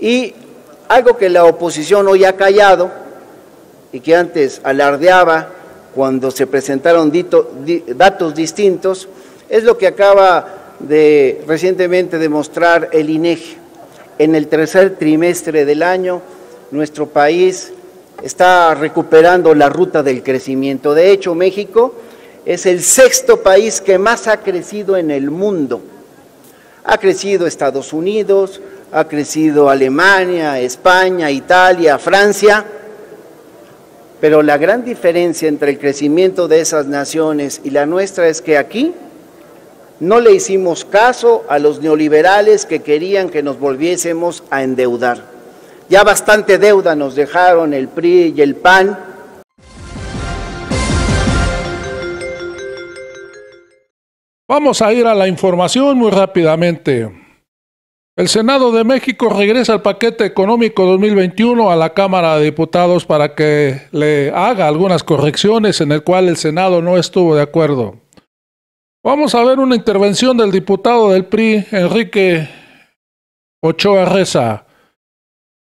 Y algo que la oposición hoy ha callado y que antes alardeaba cuando se presentaron datos distintos, es lo que acaba de recientemente demostrar el INEGI. En el tercer trimestre del año, nuestro país está recuperando la ruta del crecimiento. De hecho, México es el sexto país que más ha crecido en el mundo. Ha crecido Estados Unidos, ha crecido Alemania, España, Italia, Francia, pero la gran diferencia entre el crecimiento de esas naciones y la nuestra es que aquí no le hicimos caso a los neoliberales que querían que nos volviésemos a endeudar. Ya bastante deuda nos dejaron el PRI y el PAN. Vamos a ir a la información muy rápidamente. El Senado de México regresa el paquete económico 2021 a la Cámara de Diputados para que le haga algunas correcciones en el cual el Senado no estuvo de acuerdo. Vamos a ver una intervención del diputado del PRI, Enrique Ochoa Reza,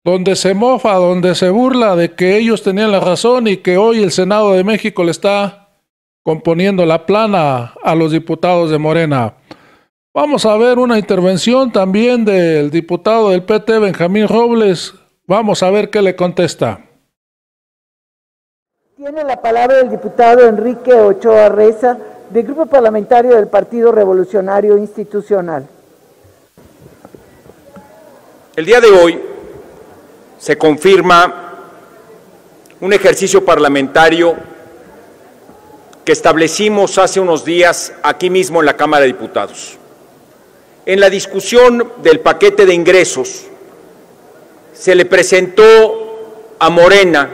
donde se mofa, donde se burla de que ellos tenían la razón y que hoy el Senado de México le está componiendo la plana a los diputados de Morena. Vamos a ver una intervención también del diputado del PT, Benjamín Robles. Vamos a ver qué le contesta. Tiene la palabra el diputado Enrique Ochoa Reza, del Grupo Parlamentario del Partido Revolucionario Institucional. El día de hoy se confirma un ejercicio parlamentario que establecimos hace unos días aquí mismo en la Cámara de Diputados. En la discusión del paquete de ingresos, se le presentó a Morena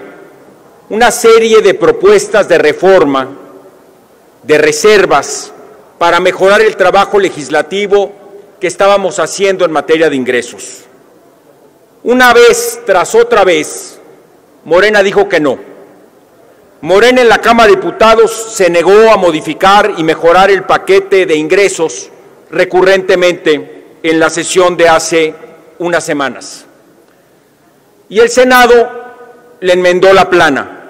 una serie de propuestas de reforma, de reservas, para mejorar el trabajo legislativo que estábamos haciendo en materia de ingresos. Una vez tras otra vez, Morena dijo que no. Morena en la Cámara de Diputados se negó a modificar y mejorar el paquete de ingresos recurrentemente en la sesión de hace unas semanas. Y el Senado le enmendó la plana.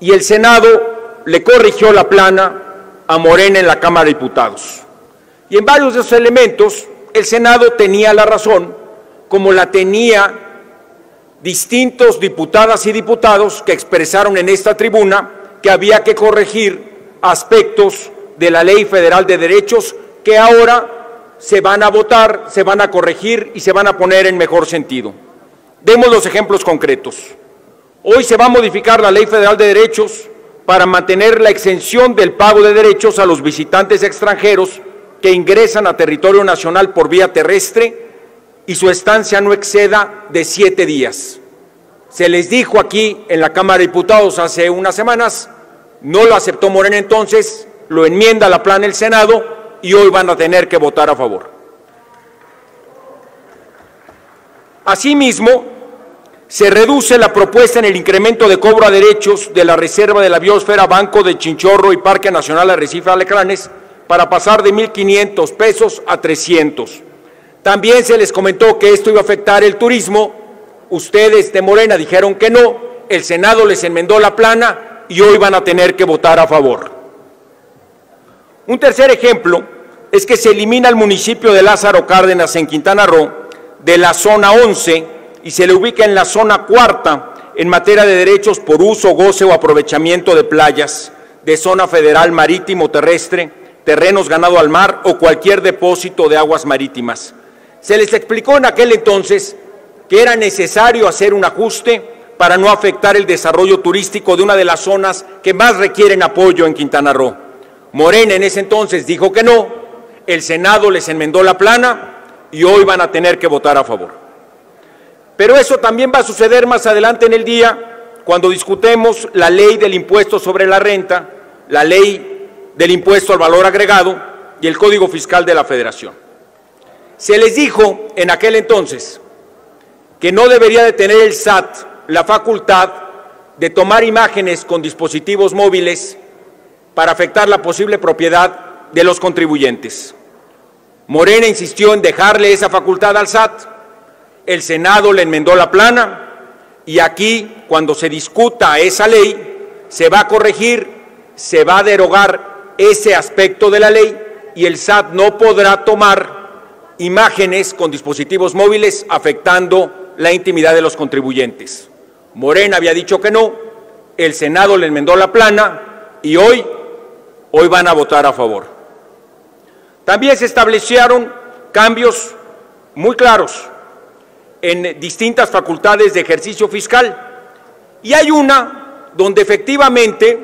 Y el Senado le corrigió la plana a Morena en la Cámara de Diputados. Y en varios de esos elementos el Senado tenía la razón, como la tenía distintos diputadas y diputados que expresaron en esta tribuna que había que corregir aspectos de la Ley Federal de Derechos que ahora se van a votar, se van a corregir y se van a poner en mejor sentido. Demos los ejemplos concretos. Hoy se va a modificar la Ley Federal de Derechos para mantener la exención del pago de derechos a los visitantes extranjeros que ingresan a territorio nacional por vía terrestre y su estancia no exceda de 7 días. Se les dijo aquí en la Cámara de Diputados hace unas semanas, no lo aceptó Morena entonces, lo enmienda la plana el Senado y hoy van a tener que votar a favor. Asimismo, se reduce la propuesta en el incremento de cobro a derechos de la Reserva de la Biosfera, Banco de Chinchorro y Parque Nacional Arrecife Alacranes para pasar de 1.500 pesos a 300. También se les comentó que esto iba a afectar el turismo. Ustedes de Morena dijeron que no, el Senado les enmendó la plana y hoy van a tener que votar a favor. Un tercer ejemplo es que se elimina el municipio de Lázaro Cárdenas en Quintana Roo de la zona 11 y se le ubica en la zona 4 en materia de derechos por uso, goce o aprovechamiento de playas, de zona federal marítimo-terrestre, terrenos ganado al mar o cualquier depósito de aguas marítimas. Se les explicó en aquel entonces que era necesario hacer un ajuste para no afectar el desarrollo turístico de una de las zonas que más requieren apoyo en Quintana Roo. Morena en ese entonces dijo que no, el Senado les enmendó la plana y hoy van a tener que votar a favor. Pero eso también va a suceder más adelante en el día cuando discutemos la ley del impuesto sobre la renta, la ley del impuesto al valor agregado y el Código Fiscal de la Federación. Se les dijo en aquel entonces que no debería de tener el SAT la facultad de tomar imágenes con dispositivos móviles para afectar la posible propiedad de los contribuyentes. Morena insistió en dejarle esa facultad al SAT el Senado le enmendó la plana y aquí, cuando se discuta esa ley, se va a corregir, se va a derogar ese aspecto de la ley y el SAT no podrá tomar imágenes con dispositivos móviles afectando la intimidad de los contribuyentes. Morena había dicho que no, el Senado le enmendó la plana y hoy van a votar a favor. También se establecieron cambios muy claros en distintas facultades de ejercicio fiscal, y hay una donde efectivamente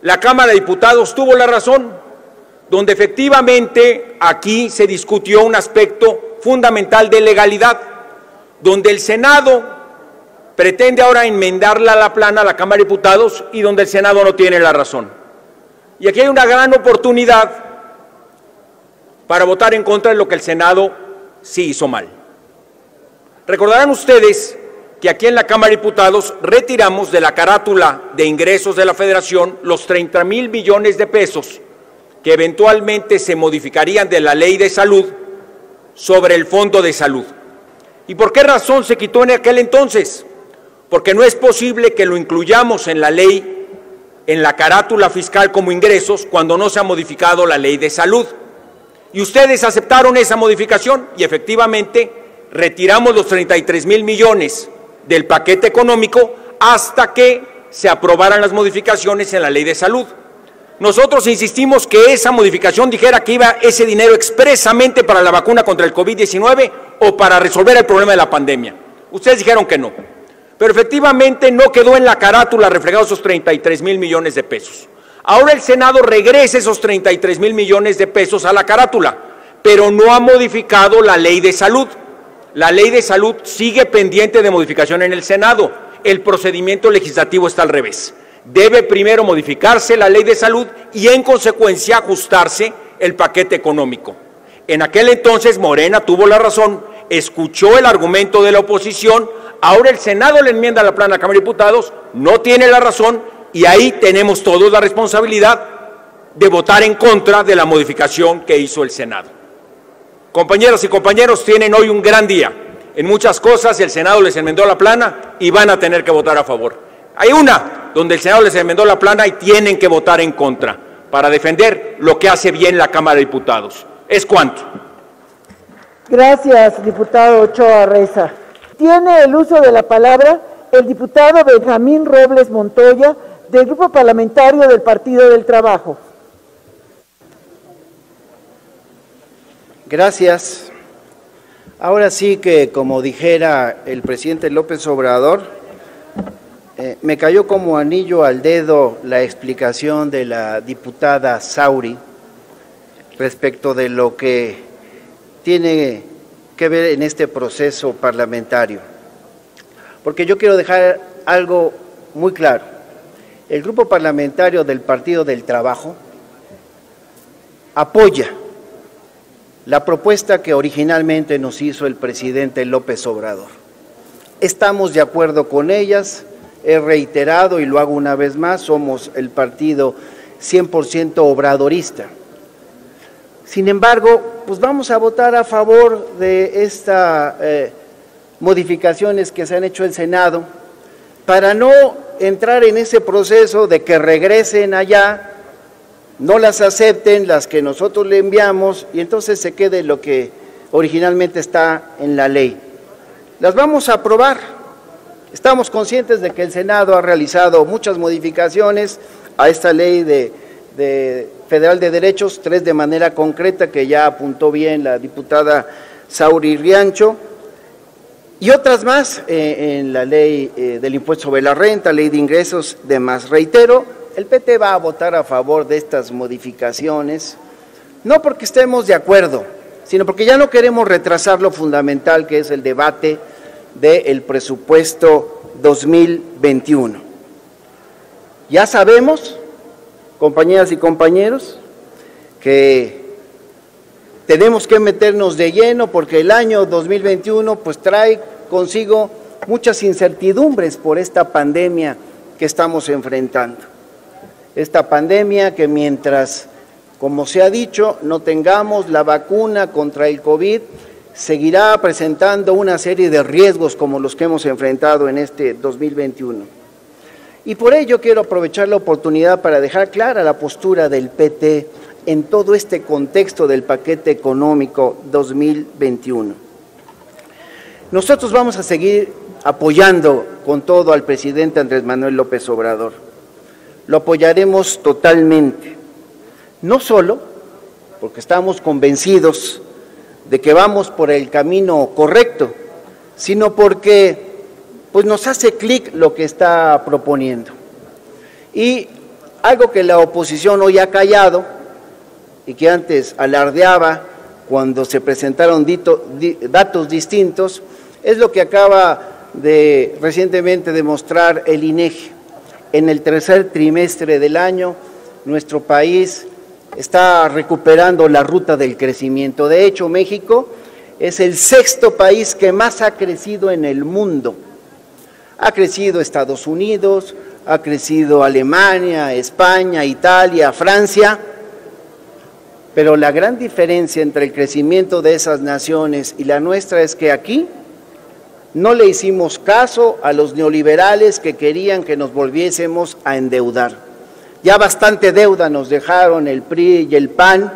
la Cámara de Diputados tuvo la razón, donde efectivamente aquí se discutió un aspecto fundamental de legalidad, donde el Senado pretende ahora enmendarla a la plana a la Cámara de Diputados y donde el Senado no tiene la razón. Y aquí hay una gran oportunidad para votar en contra de lo que el Senado sí hizo mal. Recordarán ustedes que aquí en la Cámara de Diputados retiramos de la carátula de ingresos de la Federación los 30,000 millones de pesos que eventualmente se modificarían de la Ley de Salud sobre el Fondo de Salud. ¿Y por qué razón se quitó en aquel entonces? Porque no es posible que lo incluyamos en la ley, en la carátula fiscal como ingresos, cuando no se ha modificado la Ley de Salud. Y ustedes aceptaron esa modificación y efectivamente retiramos los 33,000 millones del paquete económico hasta que se aprobaran las modificaciones en la Ley de Salud. Nosotros insistimos que esa modificación dijera que iba ese dinero expresamente para la vacuna contra el COVID-19 o para resolver el problema de la pandemia. Ustedes dijeron que no, pero efectivamente no quedó en la carátula reflejados esos 33,000 millones de pesos. Ahora el Senado regresa esos 33,000 millones de pesos a la carátula, pero no ha modificado la Ley de Salud. La Ley de Salud sigue pendiente de modificación en el Senado. El procedimiento legislativo está al revés. Debe primero modificarse la Ley de Salud y en consecuencia ajustarse el paquete económico. En aquel entonces Morena tuvo la razón, escuchó el argumento de la oposición, ahora el Senado le enmienda la plana a la Cámara de Diputados, no tiene la razón y ahí tenemos todos la responsabilidad de votar en contra de la modificación que hizo el Senado. Compañeras y compañeros, tienen hoy un gran día. En muchas cosas el Senado les enmendó la plana y van a tener que votar a favor. Hay una donde el Senado les enmendó la plana y tienen que votar en contra para defender lo que hace bien la Cámara de Diputados. ¿Es cuánto? Gracias, diputado Ochoa Reza. Tiene el uso de la palabra el diputado Benjamín Robles Montoya, del Grupo Parlamentario del Partido del Trabajo. Gracias. Ahora sí que, como dijera el presidente López Obrador, me cayó como anillo al dedo la explicación de la diputada Sauri respecto de lo que tiene que ver en este proceso parlamentario. Porque yo quiero dejar algo muy claro. El Grupo Parlamentario del Partido del Trabajo apoya la propuesta que originalmente nos hizo el presidente López Obrador. Estamos de acuerdo con ellas, he reiterado y lo hago una vez más, somos el partido 100% obradorista. Sin embargo, pues vamos a votar a favor de estas modificaciones que se han hecho en el Senado para no entrar en ese proceso de que regresen allá, no las acepten, las que nosotros le enviamos, y entonces se quede lo que originalmente está en la ley. Las vamos a aprobar. Estamos conscientes de que el Senado ha realizado muchas modificaciones a esta ley de Federal de Derechos, 3 de manera concreta, que ya apuntó bien la diputada Sauri Riancho, y otras más en la ley del impuesto sobre la renta, ley de ingresos, demás. Reitero, el PT va a votar a favor de estas modificaciones, no porque estemos de acuerdo, sino porque ya no queremos retrasar lo fundamental que es el debate del presupuesto 2021. Ya sabemos, compañeras y compañeros, que tenemos que meternos de lleno porque el año 2021 pues trae consigo muchas incertidumbres por esta pandemia que estamos enfrentando. Esta pandemia que mientras, como se ha dicho, no tengamos la vacuna contra el COVID, seguirá presentando una serie de riesgos como los que hemos enfrentado en este 2021. Y por ello quiero aprovechar la oportunidad para dejar clara la postura del PT en todo este contexto del paquete económico 2021. Nosotros vamos a seguir apoyando con todo al presidente Andrés Manuel López Obrador. Lo apoyaremos totalmente, no solo porque estamos convencidos de que vamos por el camino correcto, sino porque nos hace clic lo que está proponiendo. Y algo que la oposición hoy ha callado y que antes alardeaba cuando se presentaron datos distintos, es lo que acaba de recientemente demostrar el INEGI. En el tercer trimestre del año, nuestro país está recuperando la ruta del crecimiento. De hecho, México es el sexto país que más ha crecido en el mundo. Ha crecido Estados Unidos, ha crecido Alemania, España, Italia, Francia, pero la gran diferencia entre el crecimiento de esas naciones y la nuestra es que aquí no le hicimos caso a los neoliberales que querían que nos volviésemos a endeudar. Ya bastante deuda nos dejaron el PRI y el PAN.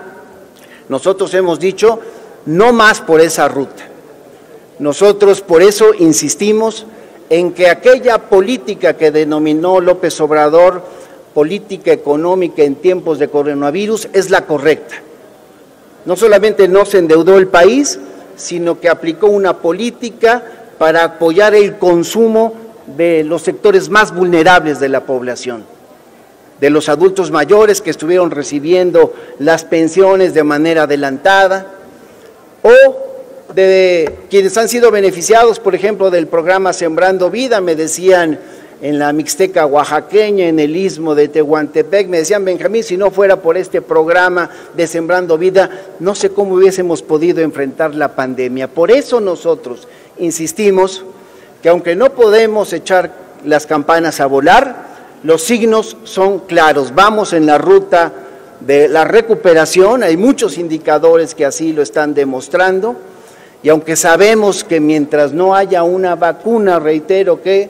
Nosotros hemos dicho no más por esa ruta. Nosotros por eso insistimos en que aquella política que denominó López Obrador política económica en tiempos de coronavirus es la correcta. No solamente no se endeudó el país, sino que aplicó una política para apoyar el consumo de los sectores más vulnerables de la población, de los adultos mayores que estuvieron recibiendo las pensiones de manera adelantada, o de quienes han sido beneficiados, por ejemplo, del programa Sembrando Vida. Me decían en la Mixteca oaxaqueña, en el Istmo de Tehuantepec, me decían: Benjamín, si no fuera por este programa de Sembrando Vida, no sé cómo hubiésemos podido enfrentar la pandemia. Por eso nosotros insistimos que aunque no podemos echar las campanas a volar, los signos son claros. Vamos en la ruta de la recuperación, hay muchos indicadores que así lo están demostrando, y aunque sabemos que mientras no haya una vacuna, reitero, que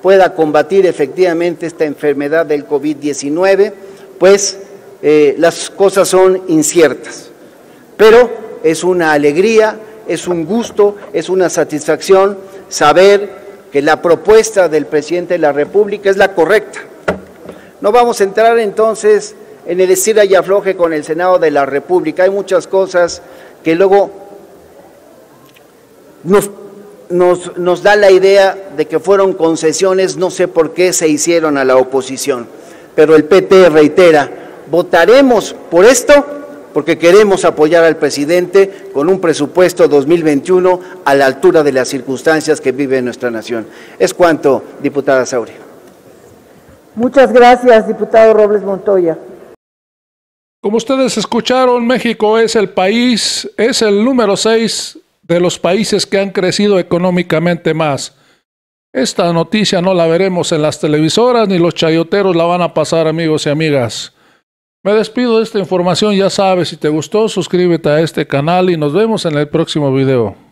pueda combatir efectivamente esta enfermedad del COVID-19, las cosas son inciertas. Pero es una alegría, es un gusto, es una satisfacción saber que la propuesta del presidente de la República es la correcta. No vamos a entrar entonces en el estira y afloje con el Senado de la República. Hay muchas cosas que luego nos da la idea de que fueron concesiones, no sé por qué se hicieron a la oposición, pero el PT reitera, votaremos por esto porque queremos apoyar al presidente con un presupuesto 2021 a la altura de las circunstancias que vive nuestra nación. Es cuanto, diputada Sauri. Muchas gracias, diputado Robles Montoya. Como ustedes escucharon, México es el país, es el número 6 de los países que han crecido económicamente más. Esta noticia no la veremos en las televisoras, ni los chayoteros la van a pasar, amigos y amigas. Me despido de esta información, ya sabes, si te gustó, suscríbete a este canal y nos vemos en el próximo video.